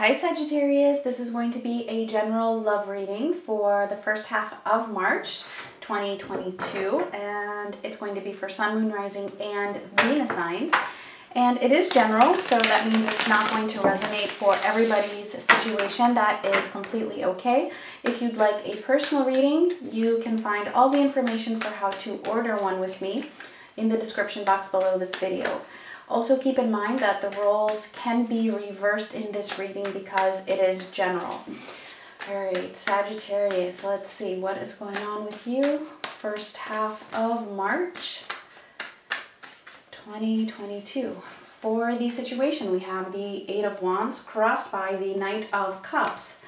Hi Sagittarius, this is going to be a general love reading for the first half of March 2022, and it's going to be for Sun, Moon, Rising, and Venus signs. And it is general, so that means it's not going to resonate for everybody's situation. That is completely okay. If you'd like a personal reading, you can find all the information for how to order one with me in the description box below this video. Also keep in mind that the roles can be reversed in this reading because it is general. Alright, Sagittarius, let's see what is going on with you. First half of March 2022. For the situation, we have the Eight of Wands crossed by the Knight of Cups.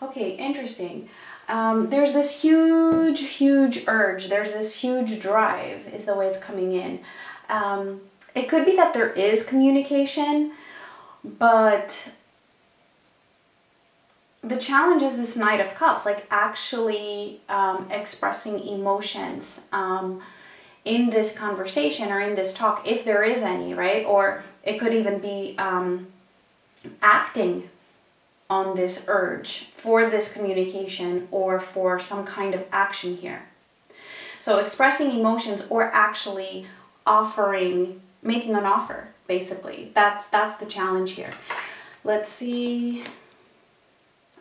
Okay, interesting. There's this huge urge. There's this huge drive is the way it's coming in. It could be that there is communication, but the challenge is this Knight of Cups, like actually expressing emotions in this conversation or in this talk, if there is any, right? Or it could even be acting on this urge for this communication or for some kind of action here. So expressing emotions or actually offering, making an offer, basically. That's the challenge here. Let's see.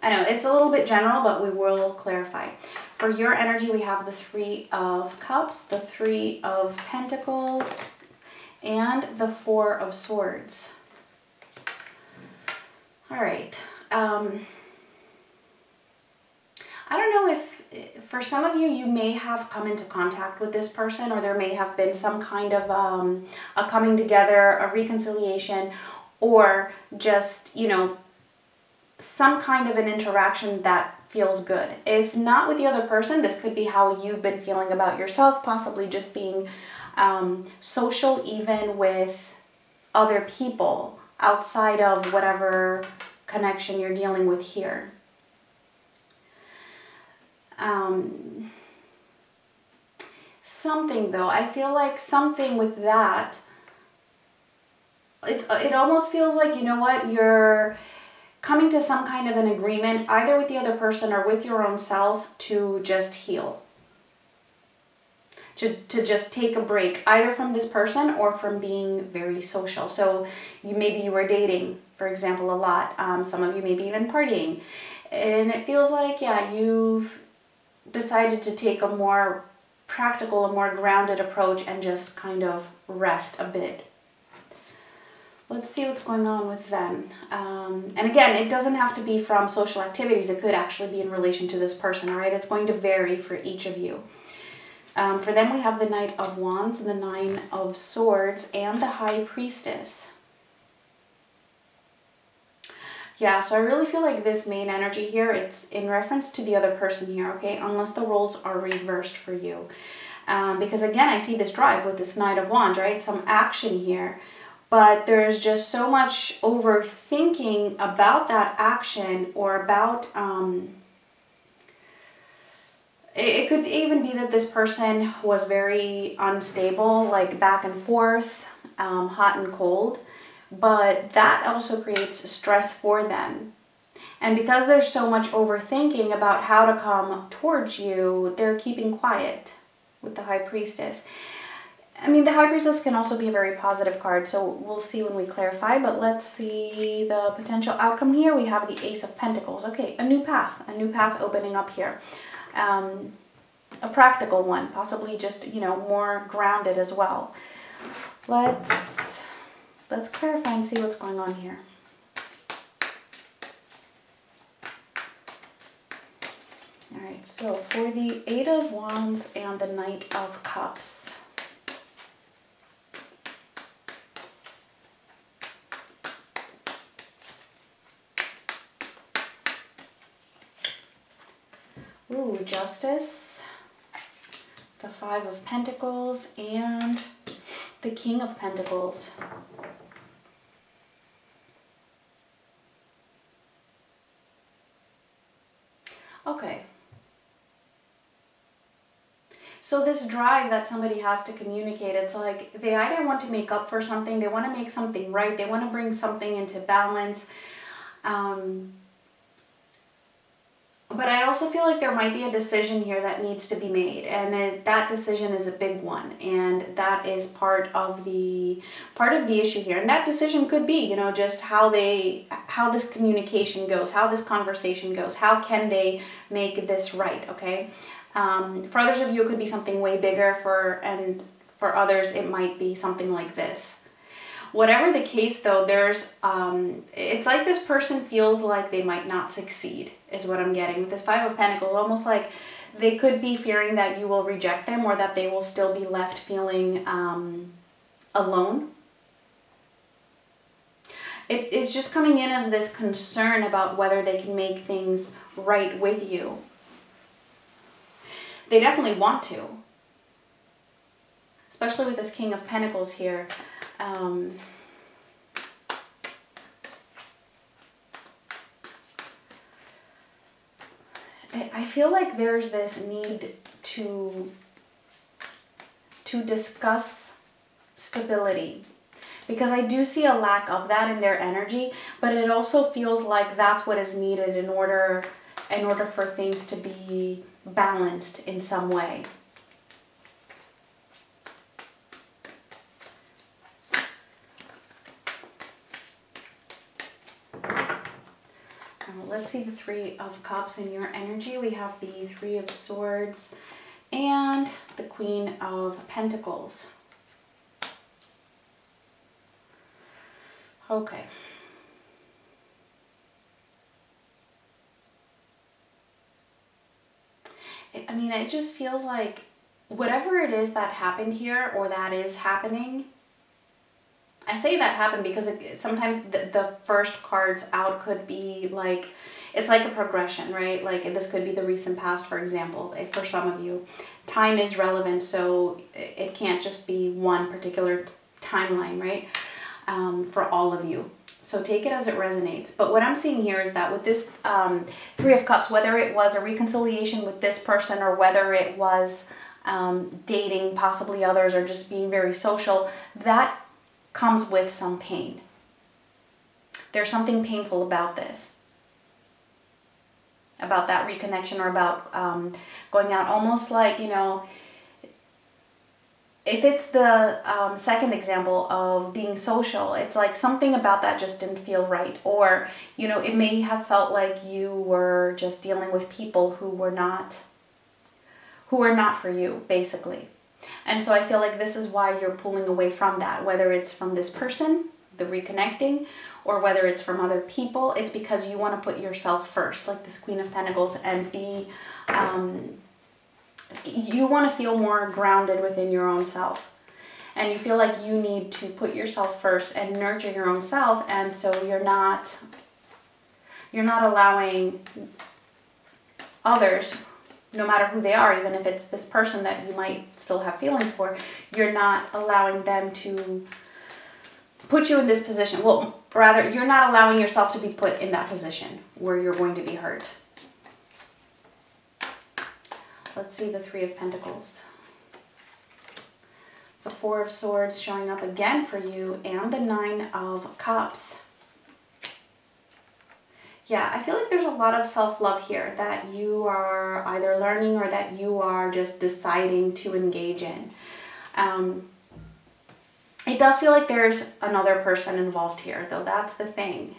I know it's a little bit general, but we will clarify. For your energy, we have the Three of Cups, the Three of Pentacles, and the Four of Swords. All right. I don't know if for some of you, you may have come into contact with this person, or there may have been some kind of a coming together, a reconciliation, or just, you know, some kind of an interaction that feels good. If not with the other person, this could be how you've been feeling about yourself, possibly just being social even with other people outside of whatever connection you're dealing with here. Something though, I feel like something with that, it almost feels like, you know what, you're coming to some kind of an agreement either with the other person or with your own self to just heal, to just take a break either from this person or from being very social. So maybe you were dating, for example, a lot, some of you maybe even partying, and it feels like, yeah, you've decided to take a more practical, a more grounded approach and just kind of rest a bit. Let's see what's going on with them. And again, it doesn't have to be from social activities. It could actually be in relation to this person, all right? It's going to vary for each of you. For them, we have the Knight of Wands, the Nine of Swords, and the High Priestess. Yeah, so I really feel like this main energy here, it's in reference to the other person here, okay? Unless the roles are reversed for you. Because again, I see this drive with this Knight of Wands, right? Some action here. But there's just so much overthinking about that action or about... It could even be that this person was very unstable, like back and forth, hot and cold. But that also creates stress for them. And because there's so much overthinking about how to come towards you, they're keeping quiet with the High Priestess. I mean, the High Priestess can also be a very positive card, so we'll see when we clarify, but let's see the potential outcome here. We have the Ace of Pentacles. Okay, a new path opening up here. A practical one, possibly just, you know, more grounded as well. Let's clarify and see what's going on here. All right, so for the Eight of Wands and the Knight of Cups. Ooh, Justice, the Five of Pentacles, and the King of Pentacles. Okay. So this drive that somebody has to communicate, it's like they either want to make up for something, they want to make something right, they want to bring something into balance, But I also feel like there might be a decision here that needs to be made, and that decision is a big one, and that is part of the issue here. And that decision could be, you know, just how this communication goes, how this conversation goes, how can they make this right, okay? For others of you, it could be something way bigger, and for others, it might be something like this. Whatever the case, though, there's it's like this person feels like they might not succeed, is what I'm getting with this Five of Pentacles. Almost like they could be fearing that you will reject them, or that they will still be left feeling alone. It's just coming in as this concern about whether they can make things right with you. They definitely want to, especially with this King of Pentacles here. I feel like there's this need to discuss stability, because I do see a lack of that in their energy, but it also feels like that's what is needed in order for things to be balanced in some way. Let's see the Three of Cups in your energy. We have the Three of Swords and the Queen of Pentacles. Okay. I mean, it just feels like whatever it is that happened here, or that is happening, I say that happened because sometimes the first cards out could be like, it's like a progression, right? Like this could be the recent past, for example, for some of you. Time is relevant, so it can't just be one particular timeline, right? For all of you. So take it as it resonates. But what I'm seeing here is that with this Three of Cups, whether it was a reconciliation with this person, or whether it was dating possibly others, or just being very social, that comes with some pain. There's something painful about this, about that reconnection, or about going out. Almost like, you know, if it's the second example of being social, it's like something about that just didn't feel right. Or, you know, it may have felt like you were just dealing with people who were not for you, basically. And so I feel like this is why you're pulling away from that, whether it's from this person, the reconnecting, or whether it's from other people. It's because you want to put yourself first, like this Queen of Pentacles, and be, you want to feel more grounded within your own self. And you feel like you need to put yourself first and nurture your own self, and so you're not allowing others, no matter who they are, even if it's this person that you might still have feelings for, you're not allowing them to put you in this position. Well, rather, you're not allowing yourself to be put in that position where you're going to be hurt. Let's see the Three of Pentacles. The Four of Swords showing up again for you, and the Nine of Cups. Yeah, I feel like there's a lot of self-love here that you are either learning, or that you are just deciding to engage in. It does feel like there's another person involved here, though. That's the thing.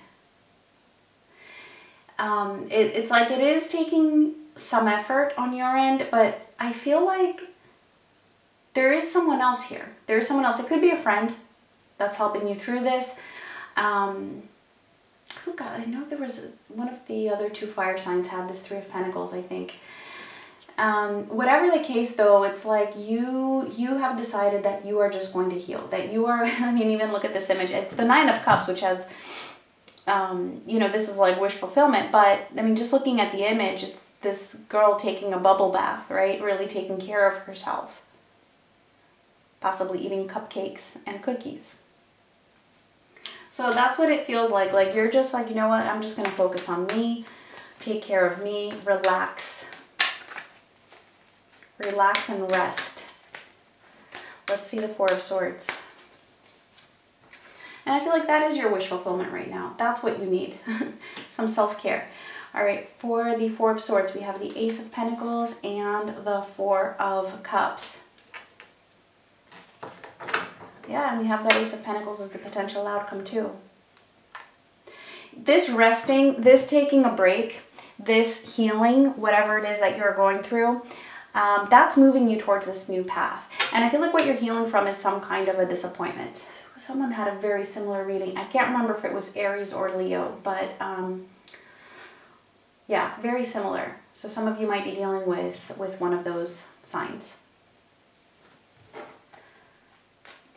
It's like it is taking some effort on your end, but I feel like there is someone else here. There is someone else. It could be a friend that's helping you through this. Oh God, I know there was one of the other two fire signs had this Three of Pentacles, I think. Whatever the case, though, it's like you have decided that you are just going to heal, that you are, I mean, even look at this image. It's the Nine of Cups, which has, you know, this is like wish fulfillment, but I mean, just looking at the image, it's this girl taking a bubble bath, right? Really taking care of herself, possibly eating cupcakes and cookies. So that's what it feels like you're just like, you know what, I'm just going to focus on me, take care of me, relax and rest. Let's see the Four of Swords. And I feel like that is your wish fulfillment right now. That's what you need, some self-care. All right, for the Four of Swords, we have the Ace of Pentacles and the Four of Cups. Yeah, and we have the Ace of Pentacles as the potential outcome too. This resting, this taking a break, this healing, whatever it is that you're going through, that's moving you towards this new path. And I feel like what you're healing from is some kind of a disappointment. Someone had a very similar reading. I can't remember if it was Aries or Leo, but yeah, very similar. So some of you might be dealing with one of those signs.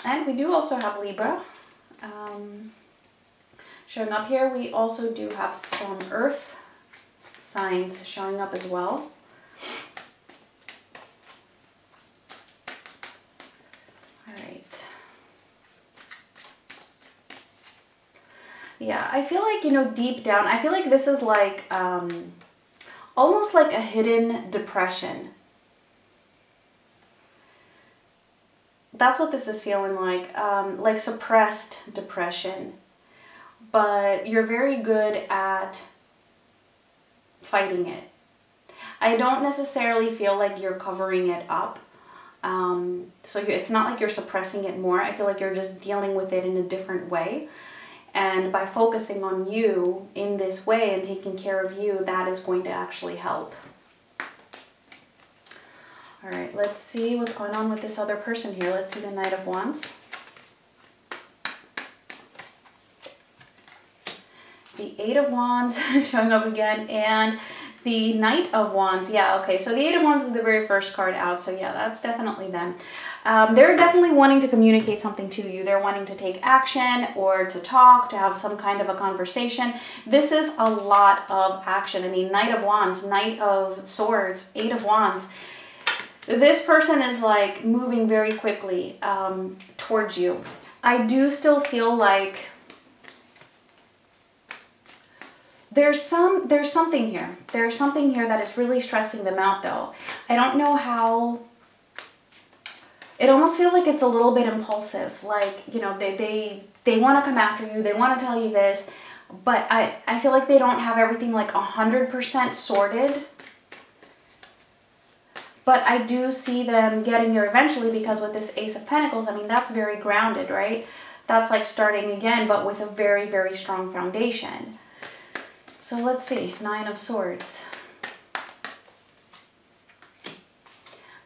And we do also have Libra. Showing up here, we also do have some Earth signs showing up as well. All right. Yeah, I feel like, you know, deep down, I feel like this is like almost like a hidden depression. That's what this is feeling like suppressed depression. But you're very good at fighting it. I don't necessarily feel like you're covering it up. So it's not like you're suppressing it more. I feel like you're just dealing with it in a different way. And by focusing on you in this way and taking care of you, that is going to actually help. All right, let's see what's going on with this other person here. Let's see the Knight of Wands. The Eight of Wands showing up again, and the Knight of Wands. Yeah, okay, so the Eight of Wands is the very first card out, so yeah, that's definitely them. They're definitely wanting to communicate something to you. They're wanting to take action or to talk, to have some kind of a conversation. This is a lot of action. I mean, Knight of Wands, Knight of Swords, Eight of Wands. This person is like moving very quickly towards you. I do still feel like there's something here. There's something here that is really stressing them out though. I don't know how. It almost feels like it's a little bit impulsive. Like, you know, they want to come after you. They want to tell you this, but I feel like they don't have everything like 100% sorted. But I do see them getting there eventually, because with this Ace of Pentacles, I mean, that's very grounded, right? That's like starting again, but with a very, very strong foundation. So let's see, Nine of Swords,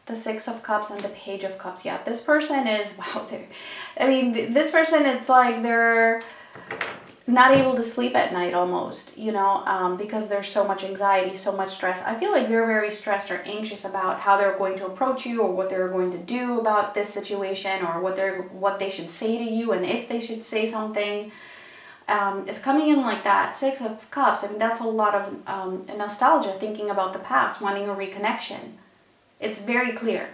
the Six of Cups, and the Page of Cups. Yeah, this person is, wow, I mean, this person, it's like they're not able to sleep at night almost, you know, because there's so much anxiety, so much stress. I feel like you're very stressed or anxious about how they're going to approach you, or what they're going to do about this situation, or what they should say to you, and if they should say something. It's coming in like that. Six of Cups, I mean, that's a lot of nostalgia, thinking about the past, wanting a reconnection. It's very clear.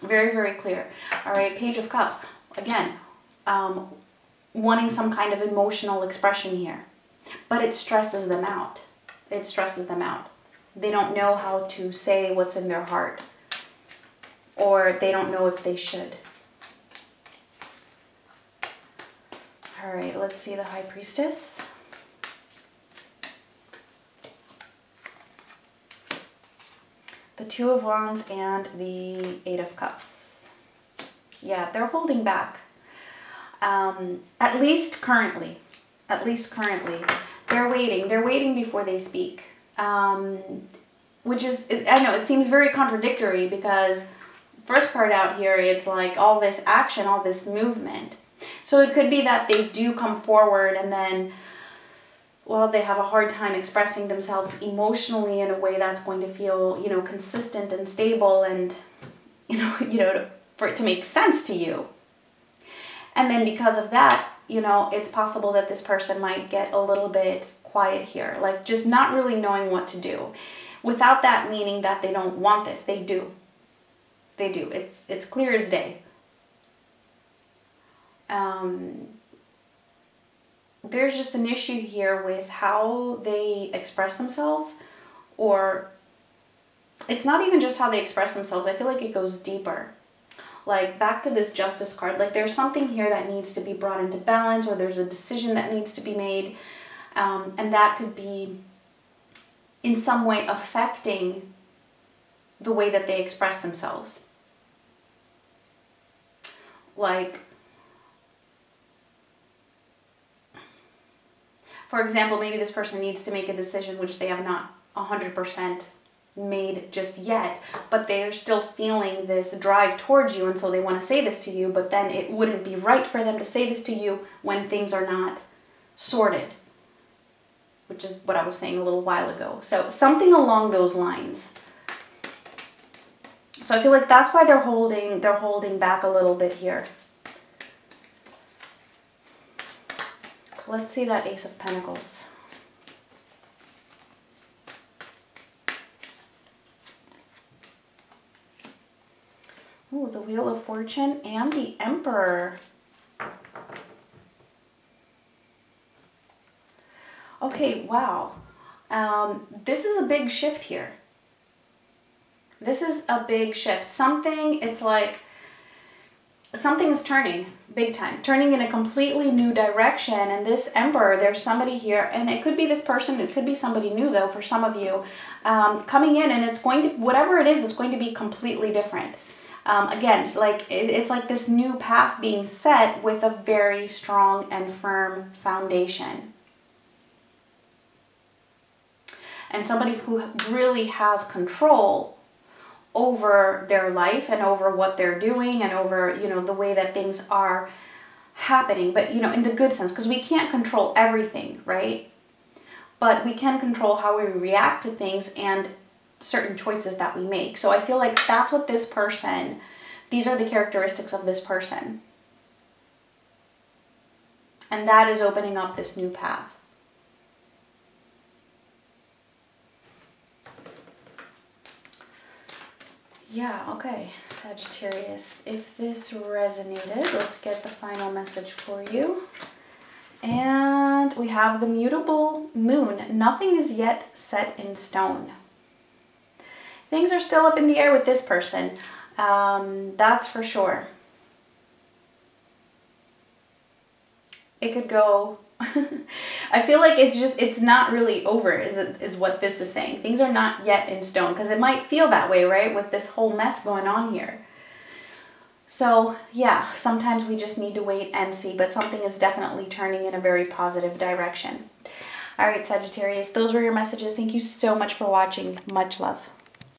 Very, very clear. All right, Page of Cups. Again, wanting some kind of emotional expression here, but it stresses them out. It stresses them out. They don't know how to say what's in their heart, or they don't know if they should. All right, let's see the High Priestess. The Two of Wands and the Eight of Cups. Yeah, they're holding back. At least currently, they're waiting before they speak, which is, I know it seems very contradictory, because first card out here, it's like all this action, all this movement. So it could be that they do come forward, and then, well, they have a hard time expressing themselves emotionally in a way that's going to feel, you know, consistent and stable, and, you know, for it to make sense to you. And then because of that, you know, it's possible that this person might get a little bit quiet here, like just not really knowing what to do. Without that meaning that they don't want this, they do. They do. It's clear as day. There's just an issue here with how they express themselves, or it's not even just how they express themselves. I feel like it goes deeper. like back to this Justice card, like there's something here that needs to be brought into balance, or there's a decision that needs to be made, and that could be in some way affecting the way that they express themselves. Like, for example, maybe this person needs to make a decision which they have not 100% made just yet, but they're still feeling this drive towards you, and so they want to say this to you, but then it wouldn't be right for them to say this to you when things are not sorted, which is what I was saying a little while ago. So something along those lines. So I feel like that's why they're holding back a little bit here. Let's see that Ace of Pentacles. Ooh, the Wheel of Fortune and the Emperor. Okay, wow. This is a big shift here. This is a big shift. Something, it's like, something is turning big time, turning in a completely new direction. And this Emperor, there's somebody here, and it could be this person, it could be somebody new though for some of you, coming in, and it's going to, whatever it is, it's going to be completely different. Again, like it's like this new path being set with a very strong and firm foundation. And somebody who really has control over their life and over what they're doing and over, you know, the way that things are happening, but, you know, in the good sense, because we can't control everything, right? But we can control how we react to things and certain choices that we make. So I feel like that's what this person, these are the characteristics of this person. And that is opening up this new path. Yeah, okay, Sagittarius, if this resonated, let's get the final message for you. And we have the Mutable Moon. Nothing is yet set in stone. Things are still up in the air with this person, that's for sure. It could go... I feel like it's just, it's not really over, is what this is saying. Things are not yet in stone, because it might feel that way, right, with this whole mess going on here. So yeah, sometimes we just need to wait and see, but something is definitely turning in a very positive direction. All right, Sagittarius, those were your messages. Thank you so much for watching. Much love.